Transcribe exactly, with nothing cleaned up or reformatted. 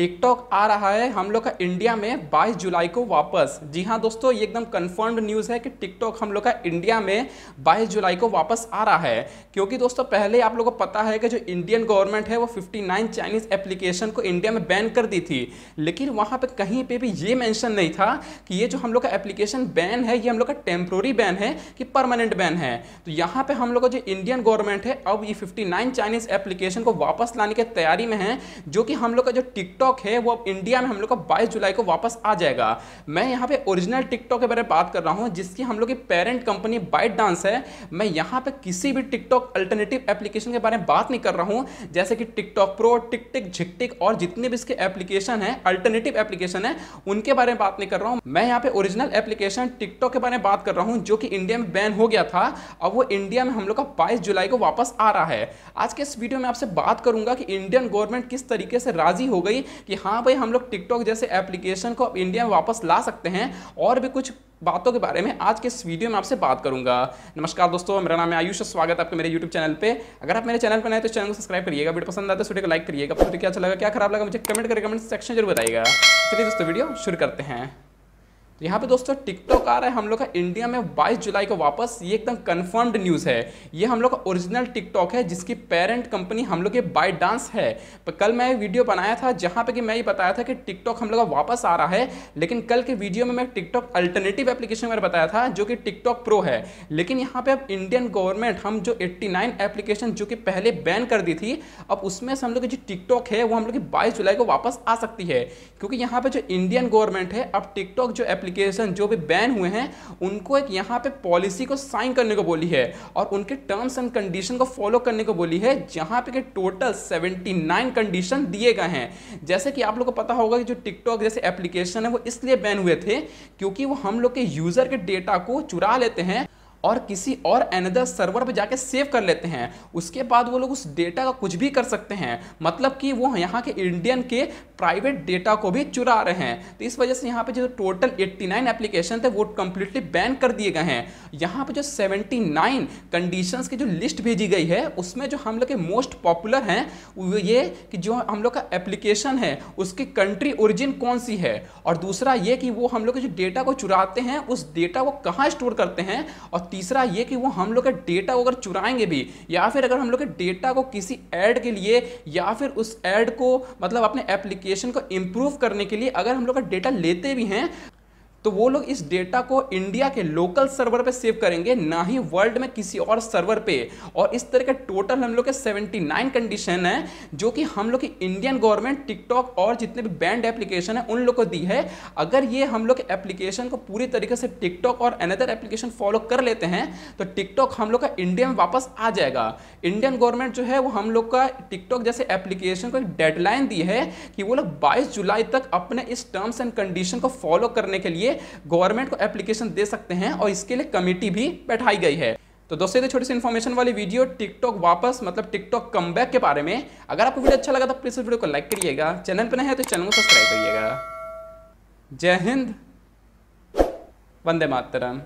TikTok आ रहा है हम लोग का इंडिया में बाईस जुलाई को वापस। जी हाँ दोस्तों, ये एकदम कंफर्म्ड न्यूज़ है कि टिकटॉक हम लोग का इंडिया में बाईस जुलाई को वापस आ रहा है, क्योंकि दोस्तों पहले आप लोगों को पता है कि जो इंडियन गवर्नमेंट है वो उनसठ चाइनीज़ एप्लीकेशन को इंडिया में बैन कर दी थी, लेकिन वहाँ पर कहीं पर भी ये मैंशन नहीं था कि ये जो हम लोग का एप्लीकेशन बैन है ये हम लोग का टेम्प्रोरी बैन है कि परमानेंट बैन है। तो यहाँ पर हम लोग जो इंडियन गवर्नमेंट है अब ये फिफ्टी नाइन चाइनीज़ एप्लीकेशन को वापस लाने की तैयारी में है, जो कि हम लोग का जो टिकटॉक है वो अब इंडिया में हम लोग का बाईस जुलाई को वापस आ जाएगा। मैं यहाँ पे ओरिजिनल टिकटॉक के बारे में बात कर रहा हूँ, जिसकी हम लोग की पेरेंट कंपनी ByteDance है। मैं यहाँ पे किसी भी टिकटॉक अल्टरनेटिव एप्लीकेशन के बारे में बात नहीं कर रहा हूँ, जैसे कि टिकटॉक प्रो, टिकटिक, झिकटिक और जितने भी इसके एप्लीकेशन है अल्टरनेटिव एप्लीकेशन है उनके बारे में बात नहीं कर रहा हूँ। मैं यहाँ पे ओरिजिनल एप्लीकेशन टिकटॉक के बारे में बात कर रहा हूँ, जो कि इंडिया में बैन हो गया था, अब वो इंडिया में हम लोग का बाईस जुलाई को वापस आ रहा है। आज के इस वीडियो में आपसे बात करूंगा कि इंडियन गवर्नमेंट किस तरीके से राजी हो गई कि हाँ भाई हम लोग टिकटॉक जैसे एप्लीकेशन को अब इंडिया में वापस ला सकते हैं, और भी कुछ बातों के बारे में आज के इस वीडियो में आपसे बात करूंगा। नमस्कार दोस्तों, मेरा नाम है आयुष, स्वागत है आपके मेरे यूट्यूब चैनल पे। अगर आप मेरे चैनल पर नए तो चैनल को सब्सक्राइब करिएगा, वीडियो पसंद आता है वीडियो को लाइक करिएगा, आपको क्या अच्छा लगा क्या खराब लगा मुझे कमेंट करके कमेंट सेक्शन जरूर बताइएगा। चलिए दोस्तों वीडियो शुरू करते हैं। यहाँ पे दोस्तों टिकटॉक आ रहा है हम लोग का इंडिया में बाईस जुलाई को वापस, ये एकदम कंफर्म्ड न्यूज़ है। ये हम लोग का ओरिजिनल टिकटॉक है, जिसकी पेरेंट कंपनी हम लोग के ByteDance है। पर कल मैं वीडियो बनाया था जहाँ पे कि मैं ये बताया था कि टिकटॉक हम लोग का वापस आ रहा है, लेकिन कल के वीडियो में मैं टिकटॉक अल्टरनेटिव एप्लीकेशन मैंने बताया था जो कि टिकटॉक प्रो है। लेकिन यहाँ पर अब इंडियन गवर्नमेंट हम जो एट्टी नाइन एप्लीकेशन जो कि पहले बैन कर दी थी, अब उसमें से हम लोग की जो टिकटॉक है वो हम लोग की बाईस जुलाई को वापस आ सकती है, क्योंकि यहाँ पर जो इंडियन गवर्नमेंट है अब टिकटॉक जो एप्लीकेशन जो भी बैन हुए हैं उनको एक यहाँ पे पॉलिसी को साइन करने को बोली है और उनके टर्म्स एंड कंडीशन को फॉलो करने को बोली है, जहाँ पे के टोटल उन्यासी कंडीशन दिए गए हैं। जैसे कि आप लोगों को पता होगा कि जो टिकटॉक जैसे एप्लीकेशन है वो इसलिए बैन हुए थे क्योंकि वो हम लोग के यूजर के डेटा को चुरा लेते हैं और किसी और अनदर सर्वर पर जाके सेव कर लेते हैं। उसके बाद वो लोग उस डेटा का कुछ भी कर सकते हैं, मतलब कि वो यहाँ के इंडियन के प्राइवेट डेटा को भी चुरा रहे हैं। तो इस वजह से यहाँ पे जो टोटल उन्यासी एप्लीकेशन थे वो कम्प्लीटली बैन कर दिए गए हैं। यहाँ पे जो उन्यासी कंडीशंस की जो लिस्ट भेजी गई है उसमें जो हम लोग के मोस्ट पॉपुलर हैं वो ये कि जो हम लोग का एप्लीकेशन है उसकी कंट्री ओरिजिन कौन सी है, और दूसरा ये कि वो हम लोग के जो डेटा को चुराते हैं उस डेटा को कहाँ स्टोर करते हैं, और तीसरा ये कि वो हम लोग का डेटा अगर चुराएंगे भी या फिर अगर हम लोग के डेटा को किसी ऐड के लिए या फिर उस ऐड को मतलब अपने एप्लीकेशन को इम्प्रूव करने के लिए अगर हम लोग का डेटा लेते भी हैं तो वो लोग इस डेटा को इंडिया के लोकल सर्वर पे सेव करेंगे, ना ही वर्ल्ड में किसी और सर्वर पे। और इस तरह के टोटल हम लोग के उन्यासी कंडीशन है जो कि हम लोग की इंडियन गवर्नमेंट टिकटॉक और जितने भी बैंड एप्लीकेशन है उन लोग को दी है। अगर ये हम लोग के एप्लीकेशन को पूरी तरीके से टिकटॉक और अनदर एप्लीकेशन फॉलो कर लेते हैं तो टिकटॉक हम लोग का इंडिया में वापस आ जाएगा। इंडियन गवर्नमेंट जो है वो हम लोग का टिकटॉक जैसे एप्लीकेशन को एक डेडलाइन दी है कि वो लोग बाईस जुलाई तक अपने इस टर्म्स एंड कंडीशन को फॉलो करने के लिए गवर्नमेंट को एप्लीकेशन दे सकते हैं, और इसके लिए कमेटी भी बैठाई गई है। तो दोस्तों ये छोटी सी इन्फॉर्मेशन वाली वीडियो टिकटॉक वापस मतलब टिकटॉक कमबैक के बारे में। अगर आपको वीडियो अच्छा लगा तो प्लीज वीडियो को लाइक करिएगा, चैनल पर नए हैं तो चैनल को सब्सक्राइब करिएगा। जय हिंद, वंदे मातरम।